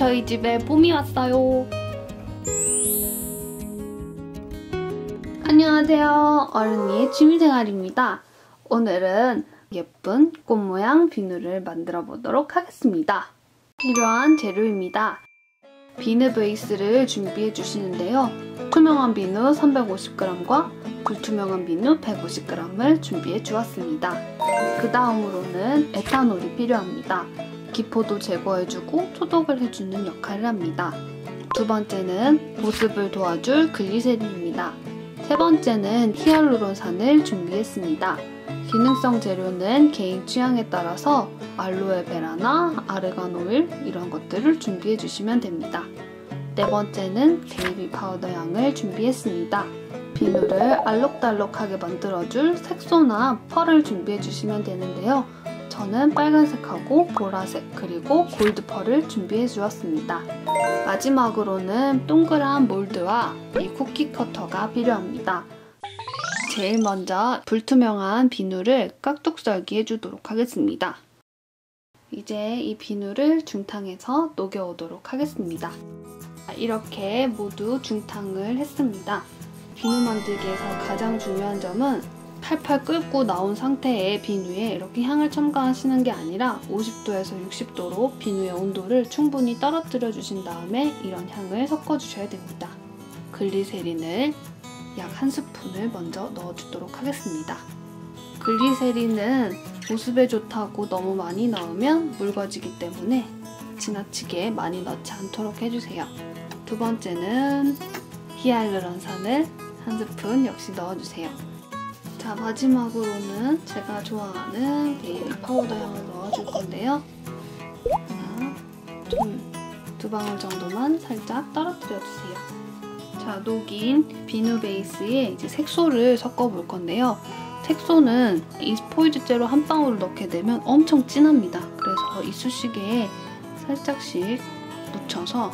저희 집에 봄이 왔어요. 안녕하세요. 어른이의 취미생활입니다. 오늘은 예쁜 꽃 모양 비누를 만들어 보도록 하겠습니다. 필요한 재료입니다. 비누 베이스를 준비해 주시는데요. 투명한 비누 350g과 불투명한 비누 150g을 준비해 주었습니다. 그 다음으로는 에탄올이 필요합니다. 기포도 제거해주고 소독을 해주는 역할을 합니다. 두 번째는 보습을 도와줄 글리세린입니다. 세 번째는 히알루론산을 준비했습니다. 기능성 재료는 개인 취향에 따라서 알로에베라나 아르간오일 이런 것들을 준비해 주시면 됩니다. 네 번째는 베이비 파우더 향을 준비했습니다. 비누를 알록달록하게 만들어줄 색소나 펄을 준비해 주시면 되는데요. 저는 빨간색하고 보라색 그리고 골드 펄을 준비해 주었습니다. 마지막으로는 동그란 몰드와 이 쿠키 커터가 필요합니다. 제일 먼저 불투명한 비누를 깍둑썰기해 주도록 하겠습니다. 이제 이 비누를 중탕에서 녹여오도록 하겠습니다. 이렇게 모두 중탕을 했습니다. 비누 만들기에서 가장 중요한 점은 팔팔 끓고 나온 상태의 비누에 이렇게 향을 첨가하시는 게 아니라 50도에서 60도로 비누의 온도를 충분히 떨어뜨려 주신 다음에 이런 향을 섞어 주셔야 됩니다. 글리세린을 약 1스푼을 먼저 넣어 주도록 하겠습니다. 글리세린은 보습에 좋다고 너무 많이 넣으면 묽어지기 때문에 지나치게 많이 넣지 않도록 해주세요. 두 번째는 히알루론산을 1스푼 역시 넣어주세요. 자, 마지막으로는 제가 좋아하는 베이비 파우더 향을 넣어줄 건데요. 하나, 둘, 두 방울 정도만 살짝 떨어뜨려주세요. 자, 녹인 비누 베이스에 이제 색소를 섞어볼 건데요. 색소는 이 스포이드째로 한 방울 넣게 되면 엄청 진합니다. 그래서 이쑤시개에 살짝씩 묻혀서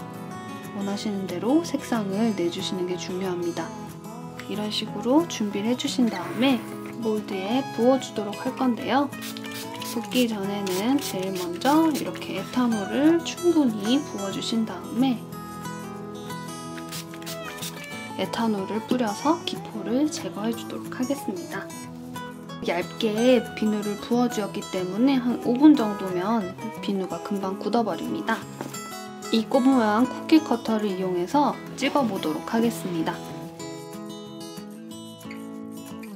원하시는 대로 색상을 내주시는 게 중요합니다. 이런 식으로 준비를 해주신 다음에 몰드에 부어주도록 할 건데요. 붓기 전에는 제일 먼저 이렇게 에탄올을 충분히 부어주신 다음에 에탄올을 뿌려서 기포를 제거해주도록 하겠습니다. 얇게 비누를 부어주었기 때문에 한 5분 정도면 비누가 금방 굳어버립니다. 이 꽃 모양 쿠키 커터를 이용해서 찍어보도록 하겠습니다.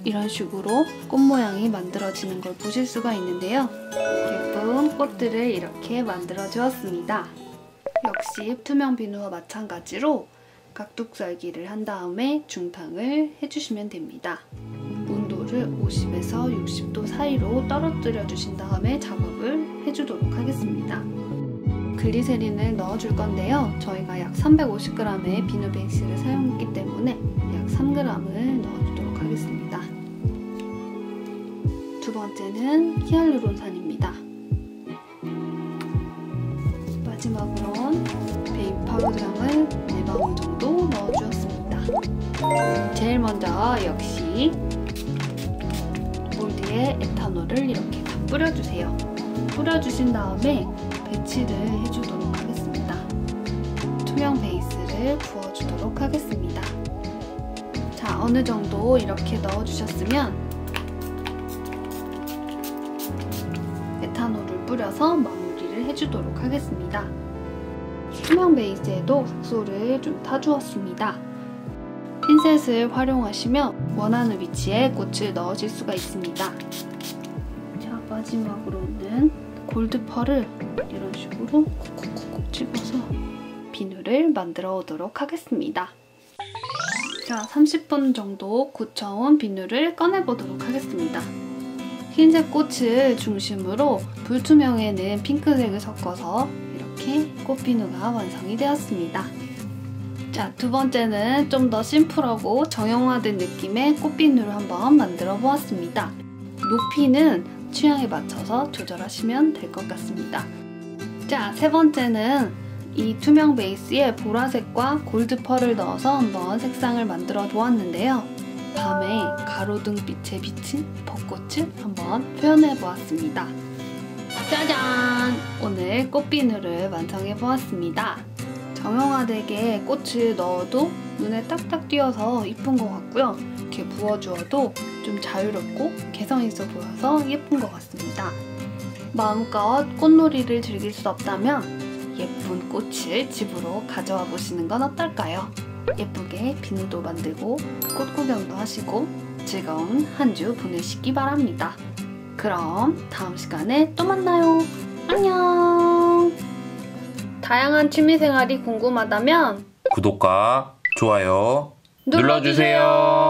이런 식으로 꽃 모양이 만들어지는 걸 보실 수가 있는데요. 예쁜 꽃들을 이렇게 만들어 주었습니다. 역시 투명 비누와 마찬가지로 각둑썰기를 한 다음에 중탕을 해주시면 됩니다. 온도를 50에서 60도 사이로 떨어뜨려 주신 다음에 작업을 해주도록 하겠습니다. 글리세린을 넣어줄 건데요. 저희가 약 350g의 비누 베이스를 사용했기 때문에 약 3g을 넣어주도록 하겠습니다. 두 번째는 히알루론산입니다. 마지막으로 베이비 파우더 향을 4방울 정도 넣어주었습니다. 제일 먼저 역시 몰드에 에탄올을 이렇게 다 뿌려주세요. 뿌려주신 다음에 배치를 해주도록 하겠습니다. 투명 베이스를 부어주도록 하겠습니다. 자, 어느 정도 이렇게 넣어주셨으면 에탄올을 뿌려서 마무리를 해주도록 하겠습니다. 투명 베이스에도 색소를 좀 타주었습니다. 핀셋을 활용하시면 원하는 위치에 꽃을 넣으실 수가 있습니다. 자, 마지막으로는 골드 펄을 이런 식으로 콕콕콕콕 집어서 비누를 만들어 오도록 하겠습니다. 자, 30분 정도 굳혀온 비누를 꺼내보도록 하겠습니다. 흰색 꽃을 중심으로 불투명에는 핑크색을 섞어서 이렇게 꽃비누가 완성이 되었습니다. 자, 두 번째는 좀 더 심플하고 정형화된 느낌의 꽃비누를 한번 만들어 보았습니다. 높이는 취향에 맞춰서 조절하시면 될 것 같습니다. 자, 세 번째는 이 투명 베이스에 보라색과 골드 펄을 넣어서 한번 색상을 만들어 보았는데요. 밤에 가로등빛에 비친 벚꽃을 한번 표현해 보았습니다. 짜잔! 일단 오늘 꽃비누를 완성해보았습니다. 정형화되게 꽃을 넣어도 눈에 딱딱 띄어서 이쁜 것 같고요. 이렇게 부어주어도 좀 자유롭고 개성있어 보여서 예쁜 것 같습니다. 마음껏 꽃놀이를 즐길 수 없다면 예쁜 꽃을 집으로 가져와 보시는 건 어떨까요? 예쁘게 비누도 만들고 꽃 구경도 하시고 즐거운 한 주 보내시기 바랍니다. 그럼 다음 시간에 또 만나요. 안녕! 다양한 취미생활이 궁금하다면 구독과 좋아요 눌러주세요.